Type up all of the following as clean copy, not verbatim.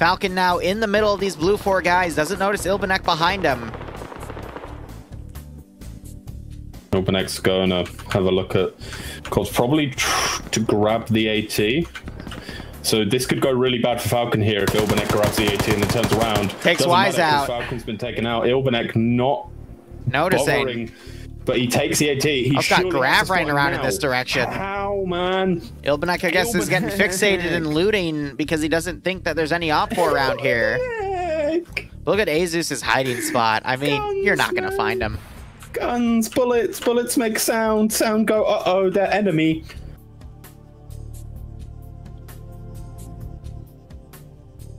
Falcon now in the middle of these Blue 4 guys. Doesn't notice Ilbanek behind him. Ilbanek's going to have a look at... Because probably to grab the AT. So this could go really bad for Falcon here if Ilbanek grabs the AT and then turns around. Takes Wise out. Falcon's been taken out. Ilbanek not noticing. Bothering, but he takes the AT. He's got Grav running around in this direction. How, man? Ilbanek, I guess, is getting fixated and looting because he doesn't think that there's any Opfor around here. Look at Azus' hiding spot. I mean, guns, you're not going to find him. Guns, bullets, bullets make sound. Sound go, uh-oh, they're enemy.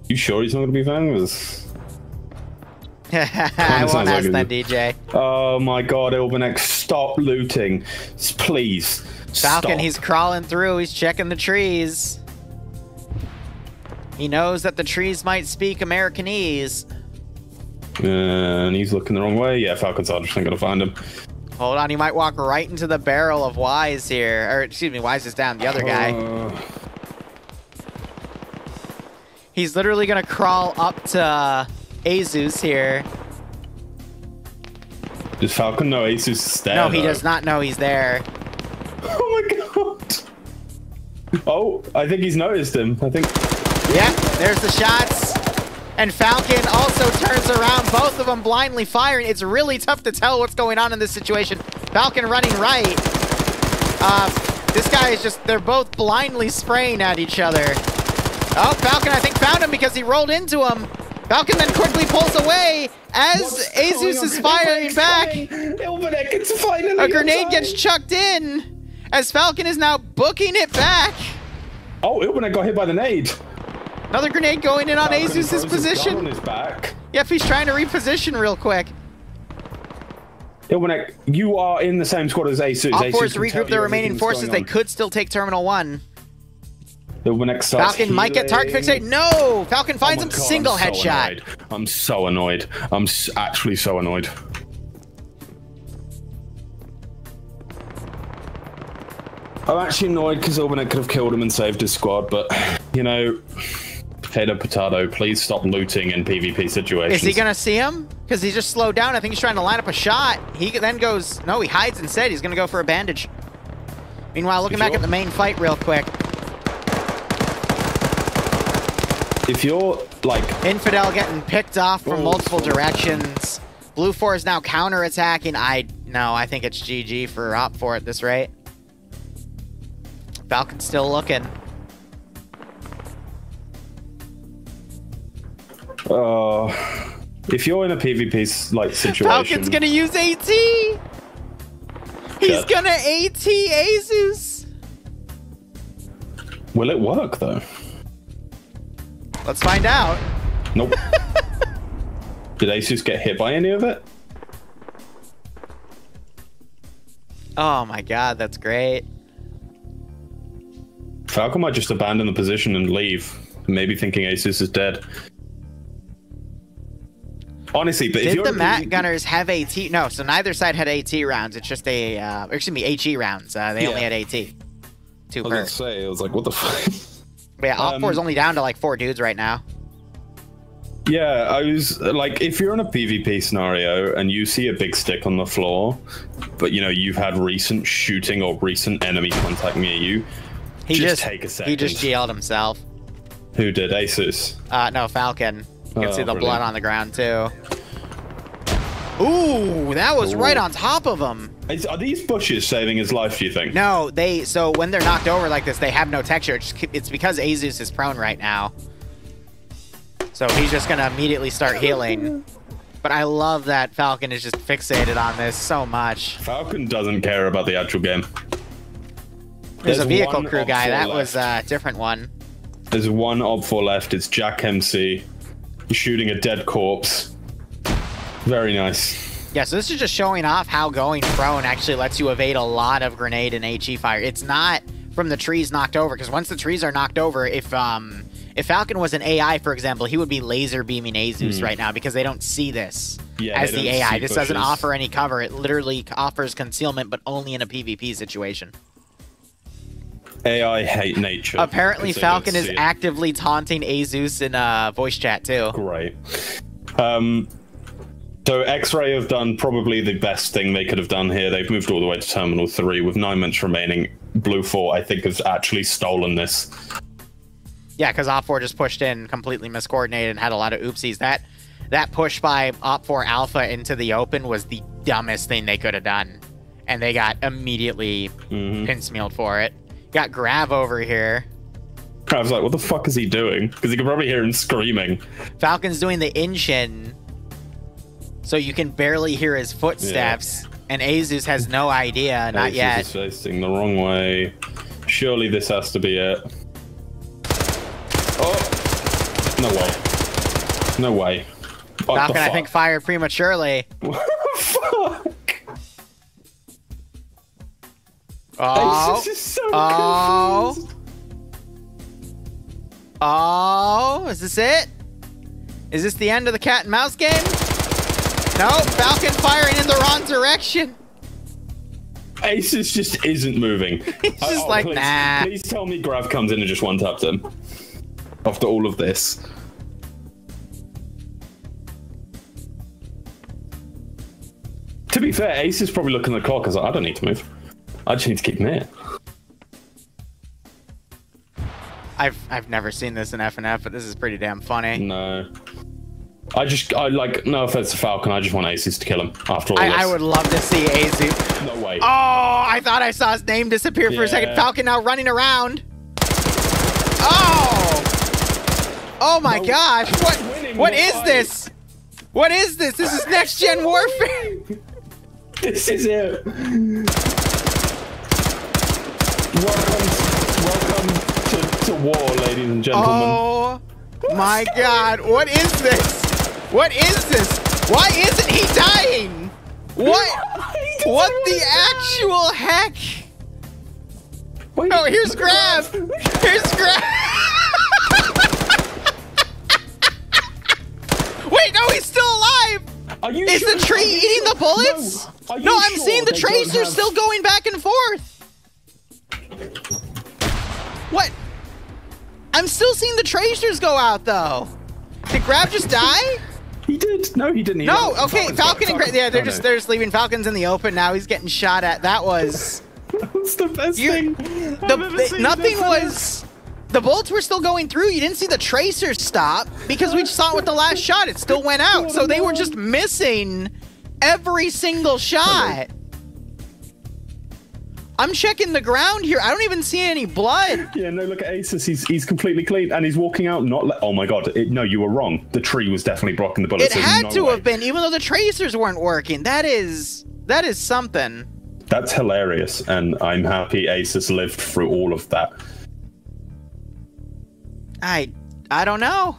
You sure he's not going to be famous? I won't ask that, DJ. Oh my god, Ilbanek, stop looting. Please. Falcon, stop. He's crawling through. He's checking the trees. He knows that the trees might speak Americanese. And he's looking the wrong way. Yeah, Falcon's not going to find him. Hold on, he might walk right into the barrel of Wise here. Or, excuse me, Wise is down, the other guy. He's literally going to crawl up to Azus here. Does Falcon know Azus is there? No, he does not know he's there. Oh my god. Oh, I think he's noticed him. I think. Yeah, there's the shots. And Falcon also turns around. Both of them blindly firing. It's really tough to tell what's going on in this situation. Falcon running right. This guy is just, they're both blindly spraying at each other. Oh, Falcon, I think, found him because he rolled into him. Falcon then quickly pulls away as Azus is firing back. Ilbanek, it's finally a grenade gets chucked in as Falcon is now booking it back. Oh, Ilbanek got hit by the nade. Another grenade going in on Azus' position. On his back. Yep, he's trying to reposition real quick. Ilbanek, you are in the same squad as Azus. Opfor regroup their remaining forces. They could still take Terminal 1. Falcon might get target fixated. No! Falcon finds him, single headshot. I'm so annoyed. I'm actually so annoyed. I'm actually annoyed because Ilbanek could have killed him and saved his squad, but, you know, potato, potato, please stop looting in PvP situations. Is he going to see him? Because he just slowed down. I think he's trying to line up a shot. He then goes, no, he hides instead. He's going to go for a bandage. Meanwhile, looking back at the main fight real quick. If you're like Infidel getting picked off from multiple directions. Blue 4 is now counter-attacking. I think it's GG for Op4 at this rate. Falcon's still looking. If you're in a PvP like situation, Falcon's gonna use AT. He's gonna AT Azus. Will it work though? Let's find out. Nope. Did Azus get hit by any of it? Oh my god, that's great. Falcon might just abandon the position and leave, maybe thinking Azus is dead. Honestly, but did the Mat Gunners have AT? No, so neither side had AT rounds. It's just a, excuse me, HE rounds. They only had AT. Two per. I was gonna say, I was like, what the fuck? Yeah, Op4 is only down to like 4 dudes right now. Yeah, I was like, if you're in a PvP scenario and you see a big stick on the floor, but you know, you've had recent shooting or recent enemy contact near you, just take a second. He just GL'd himself. Who did? Azus? No, Falcon. You can see the blood on the ground too. Ooh, that was right on top of him. Are these bushes saving his life, do you think? No, so when they're knocked over like this, they have no texture. It's because Azus is prone right now. So he's just going to immediately start healing. But I love that Falcon is just fixated on this so much. Falcon doesn't care about the actual game. There's a vehicle crew guy. That was a different one. There's one Op4 left. It's Jack MC. He's shooting a dead corpse. Very nice. Yeah, so this is just showing off how going prone actually lets you evade a lot of grenade and HE fire. It's not from the trees knocked over, because once the trees are knocked over, if Falcon was an AI, for example, he would be laser beaming Azus right now because they don't see this as the AI. This doesn't offer any cover. It literally offers concealment, but only in a PvP situation. AI hate nature. Apparently Falcon is actively taunting Azus in voice chat too. Great. So X-Ray have done probably the best thing they could have done here. They've moved all the way to Terminal 3 with 9 minutes remaining. Blue 4, I think, has actually stolen this. Yeah, because Op4 just pushed in, completely miscoordinated, and had a lot of oopsies. That push by Op4 Alpha into the open was the dumbest thing they could have done. And they got immediately pinsmealed for it. Got Grav over here. Grav's like, what the fuck is he doing? Because you can probably hear him screaming. Falcon's doing the engine, so you can barely hear his footsteps. Yeah. And Azus has no idea, not Azus yet. Is facing the wrong way. Surely this has to be it. Oh! No way. No way. What Falcon, I think, fired prematurely. What the fuck? Oh, is so confused. Oh, is this it? Is this the end of the cat and mouse game? No, Falcon firing in the wrong direction. Azus just isn't moving. He's just like, please, nah. Please tell me Grav comes in and just one-taps him. After all of this. To be fair, Azus is probably looking at the clock as like, I don't need to move. I just need to keep him here. I've never seen this in FNF, but this is pretty damn funny. No. I like, no offense to Falcon, I just want Azus to kill him after all this. I would love to see Azus. No way. Oh, I thought I saw his name disappear for a second. Falcon now running around. Oh! Oh my gosh, what is this? What is this? This is next-gen warfare. This is it. Welcome to war, ladies and gentlemen. Oh my god, what is this? What is this? Why isn't he dying? What the actual heck? Oh, here's Grab! Here's Grab! Wait, no, he's still alive! Are you is sure? The tree eating the bullets? No, I'm seeing the tracer still going back and forth! What? I'm still seeing the tracers go out though. Did Grab just die? He did. No, he didn't. No. Okay, Falcon and Grab. Yeah, they're just leaving Falcons in the open now. He's getting shot at. That was. That's the best thing. Nothing was. The bullets were still going through. You didn't see the tracers stop because we saw it with the last shot. It still went out. So they were just missing every single shot. I'm checking the ground here. I don't even see any blood. Yeah, no, look at Azus. He's completely clean, and he's walking out oh, my God. No, you were wrong. The tree was definitely blocking the bullets. It had to have been, even though the tracers weren't working. That is something. That's hilarious, and I'm happy Azus lived through all of that. I don't know.